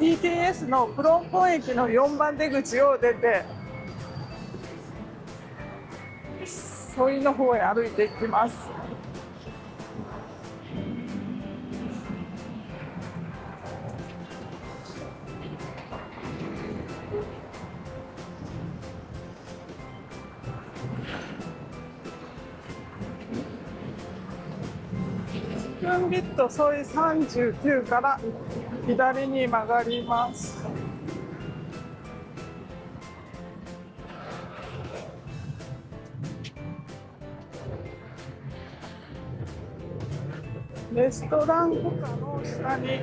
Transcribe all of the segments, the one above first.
BTS のプロンポン駅の4番出口を出て沿いの方へ歩いていきます。スプーンビット沿い39から左に曲がります。レストランとかの下に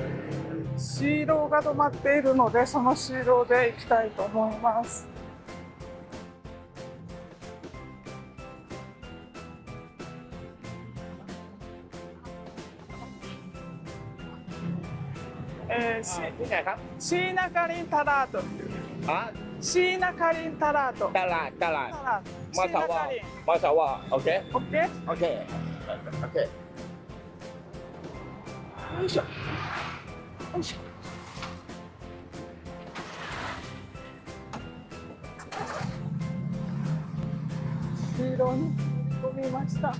シーローが止まっているので、そのシーローで行きたいと思います。シーナカリンタラート。シーナカリンタラート。タラート。マサワ。オッケー。よいしょ。黄色に飛び込みました。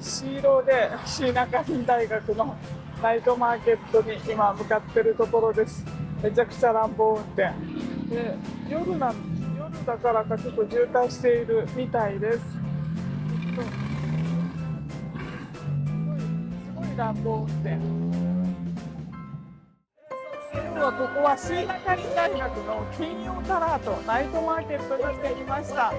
シーローで椎名学院大学のナイトマーケットに今向かってるところです。めちゃくちゃ乱暴運転で、夜だからかちょっと渋滞しているみたいです。すごい乱暴運転。今日はここは椎名学院大学の金曜タラートナイトマーケットに来てきました。火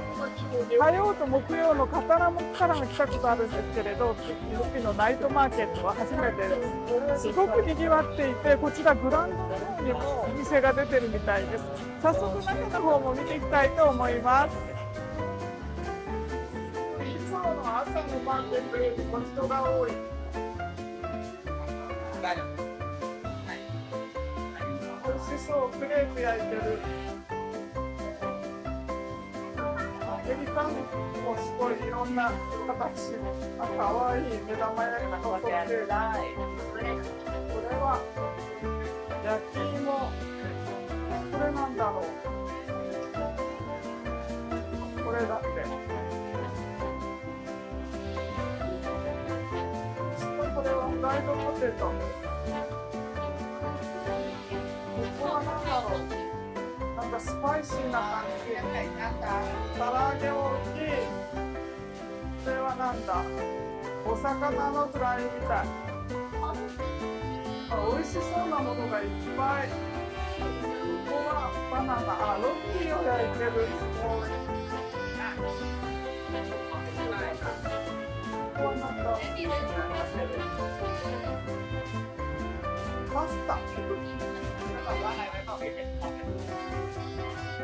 曜と木曜のカタラモからも来たことあるんですけれど、時のナイトマーケットは初めてです。すごくにぎわっていて、こちらグランドの方にもお店が出てるみたいです。早速中の方も見ていきたいと思います。いつもの朝のマーケットよりも人が多い。美味しそう、クレープ焼いてる。エビパンもすごいいろんな形の、かわいい目玉焼きの形で、これは焼き芋、これなんだろう、これだって、これはフライドポテト。なんかスパイシーな感じ。唐揚げ大きい。これはなんだ。お魚のフライみたい。美味しそうなものがいっぱい。ここはバナナ、ロッキーを焼いてる。こうなんだ。パスタ。こ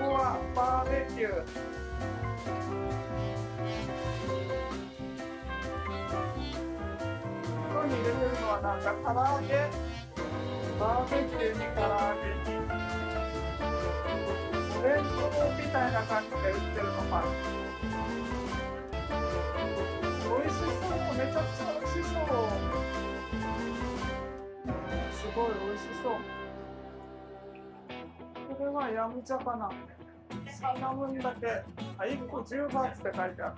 こはバーベキュー。ここに入れてるのはなんか唐揚げ、バーベキューに唐揚げにお弁当みたいな感じで売ってるのかな。美味しそう、めちゃくちゃ美味しそう。すごい美味しそう。これはヤムチャかな。3分だけ、1個10バーツって書いてある。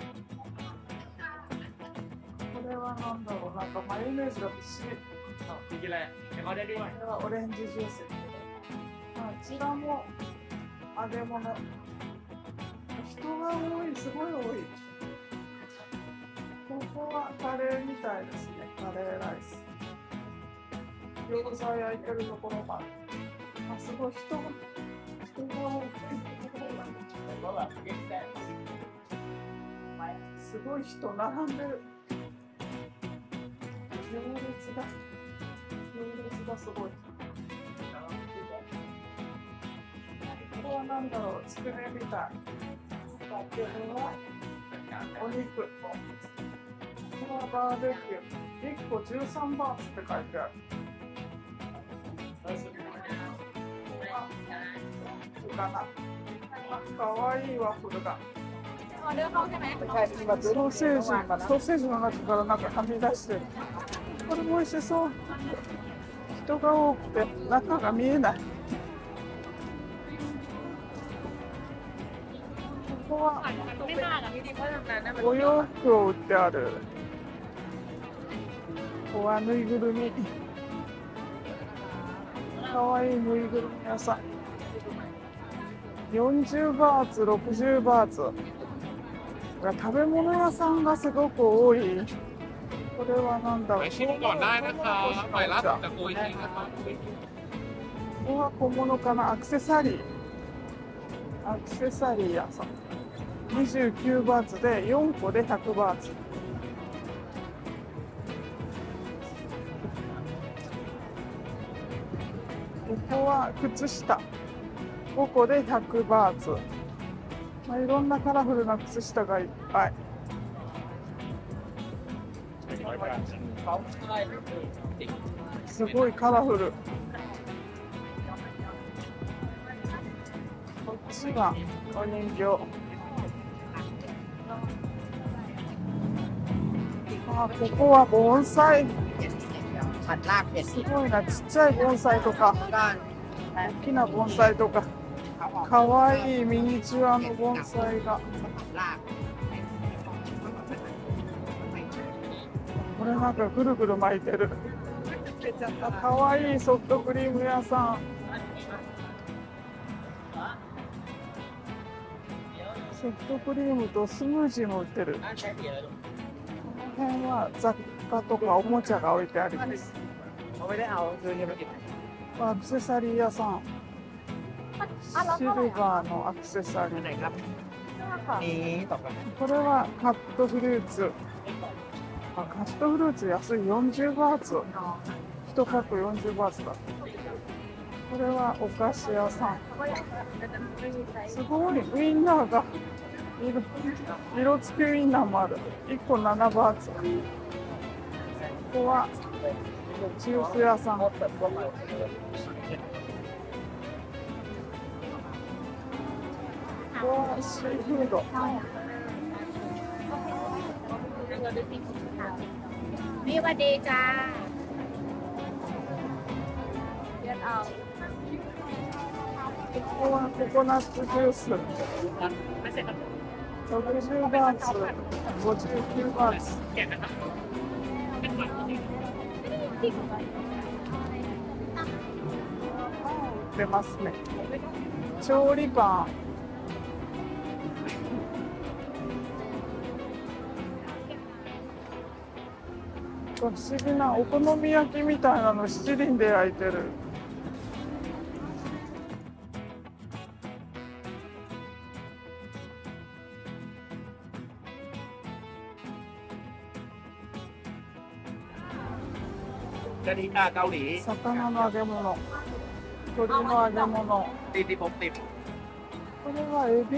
これはなんだろう、なんかマヨネーズがびっしり。これはオレンジジュース。こちらも揚げ物。人が多い、すごい多い。ここはカレーみたいですね、カレーライス。餃子焼いてるところがある。あ、すごい人が。ここはすごい人並んでる。行列がすごい。ここはなんだろう、つくねみたい。先ほどはお肉。ここはバーベキュー。1個13バーツって書いてある。かわいいワッフルが。ソーセージの中からなんかはみ出してる。これも美味しそう。人が多くて中が見えない。ここはお洋服を売ってある。ここはぬいぐるみ、かわいいぬいぐるみ屋さん。40バーツ、60バーツ。食べ物屋さんがすごく多い。これは何だろう。ここは小物かな。アクセサリー屋さん。29バーツで4個で100バーツ。ここは靴下5個で100バーツ。まあ、いろんなカラフルな靴下がいっぱい。すごいカラフル。こっちがお人形。あ、ここは盆栽。すごいな、ちっちゃい盆栽とか大きな盆栽とか、かわいいミニチュアの盆栽が。これなんかぐるぐる巻いてる。かわいいソフトクリーム屋さん。ソフトクリームとスムージーも売ってる。この辺は雑貨とかおもちゃが置いてあります。アクセサリー屋さん。シルバーのアクセサリー。これはカットフルーツ。カットフルーツ安い。40バーツ。1パック40バーツだ。これはお菓子屋さん。すごいウインナーが色付きウインナーもある。1個7バーツ。ここはジュース屋さん。シーフード。ここはココナッツジュース。60バーツ、59バーツ。売ってますね。調理パン。不思議なお好み焼きみたいなの七輪で焼いてる。魚の揚げ物、鶏の揚げ物。これはエビ。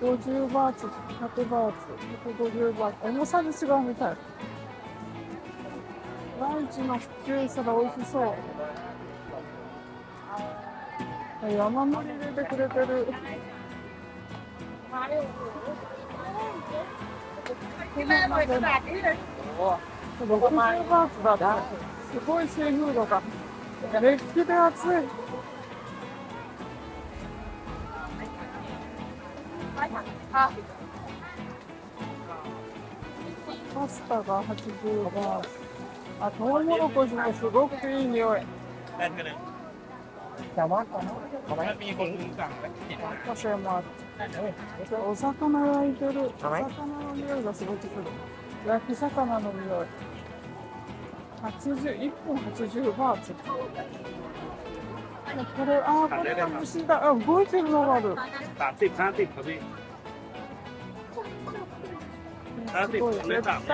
50バーツ、100バーツ、150バーツ。重さで違うみたい。ランチの普及さが美味しそう。山盛り入れてくれてる。60バーツだった。すごいシーフードが。熱気で熱い。パスタが80バーツ。あ、トウモロコシもすごくいい匂い。お魚焼いてる。お魚の匂いがすごくする。焼き魚の匂い。1本80バーツ。これ、あ、これが虫だ。動いてるのがある。すごい。絶対なんか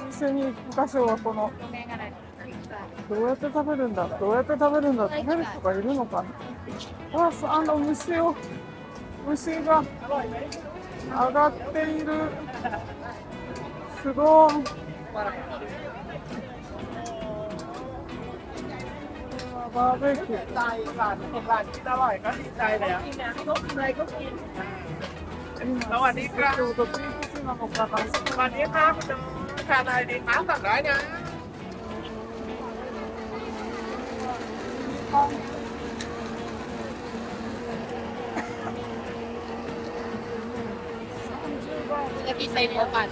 お店に行く箇所はこの、どうやって食べるんだ、食べる人がいるのかな。虫が上がっている。すごい。バーベキュー。今、先ほどビーフシチューなのかな。Lagi saya lepas.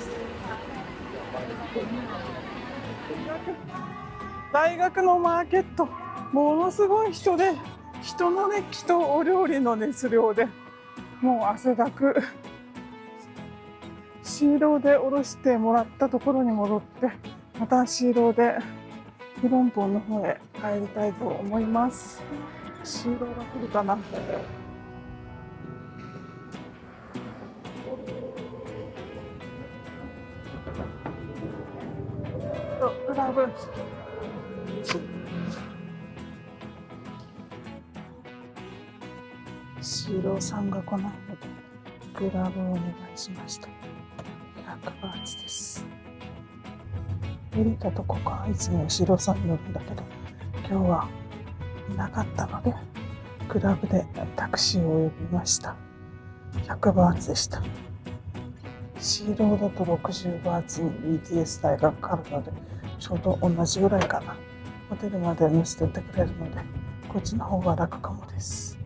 大学のマーケット、ものすごい人で、人の熱気とお料理の熱量で、もう汗だく。シーローでおろしてもらったところに戻って、またシーローでヒロンポンの方へ帰りたいと思います。シーローが来るかな。裏分。シーローさんが来ないのでグラブをお願いしました。100バーツです。入れたとこか、いつもシーローさんに乗るんだけど、今日はいなかったのでグラブでタクシーを呼びました。100バーツでした。シーローだと60バーツに BTS 代がかかるので、ちょうど同じぐらいかな。ホテルまで乗せてってくれるので、こっちの方が楽かもです。